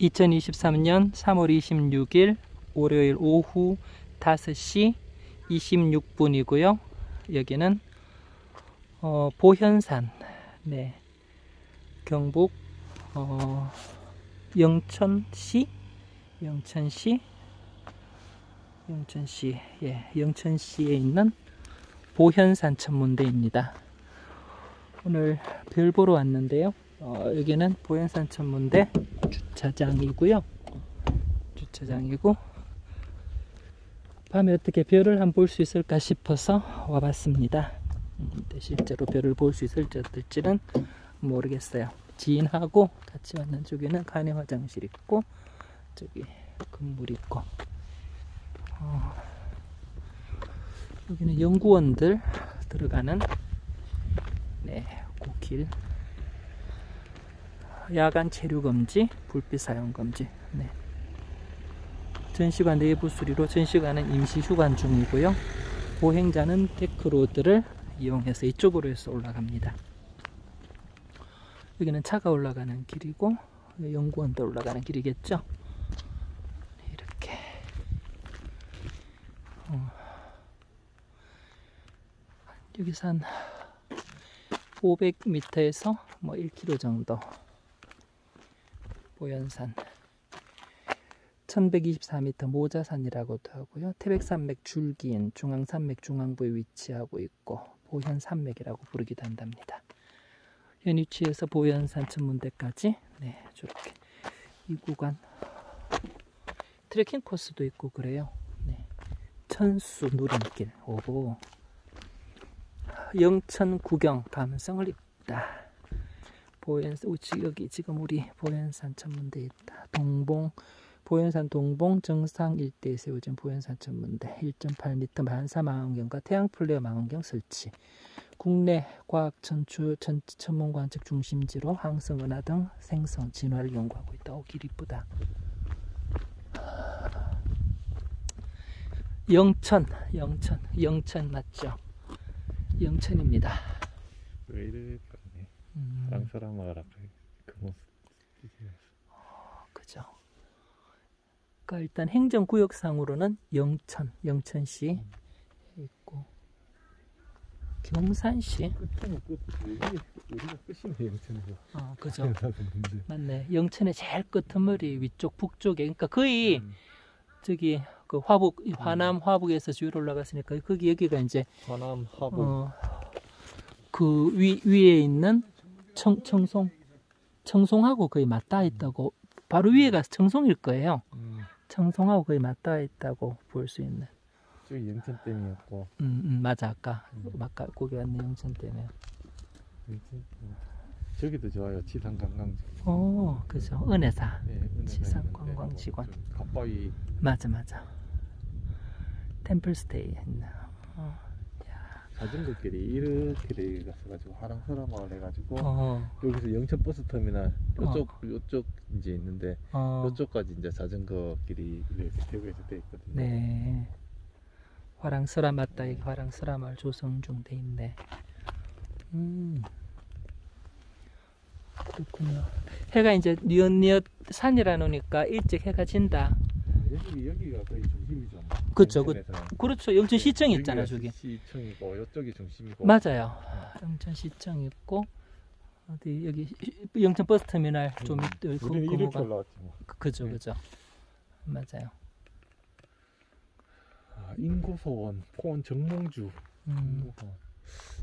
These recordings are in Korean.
2023년 3월 26일 월요일 오후 5시 26분이고요. 여기는 보현산, 네, 경북 영천시, 예, 영천시에 있는 보현산 천문대입니다. 오늘 별 보러 왔는데요. 여기는 보현산 천문대 주차장이고 밤에 어떻게 별을 한번 볼 수 있을까 싶어서 와봤습니다. 근데 실제로 별을 볼 수 있을지 어떨지는 모르겠어요. 지인하고 같이 왔는 쪽에는 간이 화장실 있고 저기 건물 있고, 여기는 연구원들 들어가는, 네, 그 길. 야간 체류 금지, 불빛 사용 금지. 네. 전시가 내부 수리로 전시관은 임시 휴관 중이고요. 보행자는 데크로드를 이용해서 이쪽으로 해서 올라갑니다. 여기는 차가 올라가는 길이고 연구원들 올라가는 길이겠죠. 이렇게 여기서 한 500m에서 뭐 1km 정도 보현산 1124m 모자산이라고도 하고요. 태백산맥 줄기인 중앙산맥 중앙부에 위치하고 있고 보현산맥이라고 부르기도 한답니다. 현 위치에서 보현산 천문대까지, 네, 저렇게 이 구간 트레킹 코스도 있고 그래요. 네. 천수 누림길 오고 영천 구경 감성을 입다. 보현산, 여기 지금 우리 보현산 천문대에 있다. 동봉, 보현산 동봉 정상 일대에 세워진 보현산 천문대 1.8m 만사망원경과 태양플레어망원경 설치, 국내 과학 천문 관측 중심지로 항성은하 등 생성 진화를 연구하고 있다. 오, 길 이쁘다. 영천 맞죠? 영천입니다. 왜 이래? 화랑서라 마을 앞에 그 모습. 그죠. 그러니까 일단 행정구역상으로는 영천시 있고 경산시. 우리가 끝이네 영천에서. 그죠. 맞네. 영천의 제일 끝머리 위쪽 북쪽에, 그러니까 거의 저기 그 화북, 화남 화북에서 위로 올라갔으니까 거기 여기가 이제 화남 화북. 그 위에 있는 청송하고 거의 맞닿아 있다고, 바로 위에 가서 청송일 거예요. 청송하고 거의 맞닿아 있다고 볼 수 있는. 저기 영천댐이었고. 맞아. 아까 거기 왔네. 영천댐이요. 저기도 좋아요. 지상관광지구. 그죠. 은혜사. 네, 지상관광지관. 갓바위. 맞아. 템플스테이 했나. 자전거길이 이렇게 돼 가지고 화랑서라 마을 해가지고 여기서 영천 버스터미널 요쪽 이제 있는데 요쪽까지 이제 자전거길이 이렇게 대구에서 돼 있거든요. 네, 화랑서라 맞다. 네. 화랑서라 마을 조성 중 돼 있네. 그렇군요. 해가 이제 뉘엿뉘엿 산이라 놓으니까 일찍 해가 진다. 여기가 거의 중심이죠. 그렇죠. 영천 시청 있잖아, 저기. 시청이고, 이쪽이 중심이고. 맞아요. 영천 시청 있고, 어디 여기 영천 버스터미널 좀 이렇게 올라왔지 뭐. 그죠. 맞아요. 인고서원, 포원 정몽주.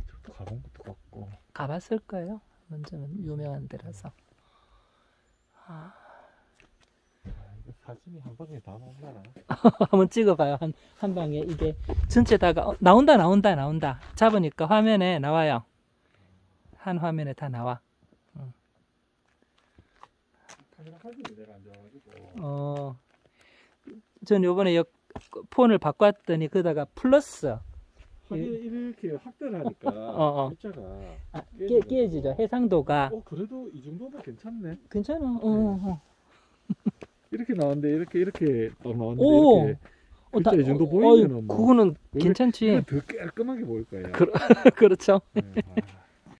저도 가본 것도 같고. 가봤을 거예요. 완전 유명한 데라서. 사진이 한 방에 다 나온다나? 한번 찍어봐요. 한 방에 이게 전체 다가 나온다. 잡으니까 화면에 나와요. 한 화면에 다 나와. 전 요번에 폰을 바꿨더니 그다가 플러스. 이렇게 확대를 하니까 글자가 깨지죠. 해상도가. 그래도 이 정도면 괜찮네. 괜찮아. 네. 이렇게 나왔는데 이렇게 나왔는데 이렇게 글자 이 정도 보이면은 뭐 그거는 괜찮지. 더 깔끔하게 보일 거예요. 그렇죠. 네,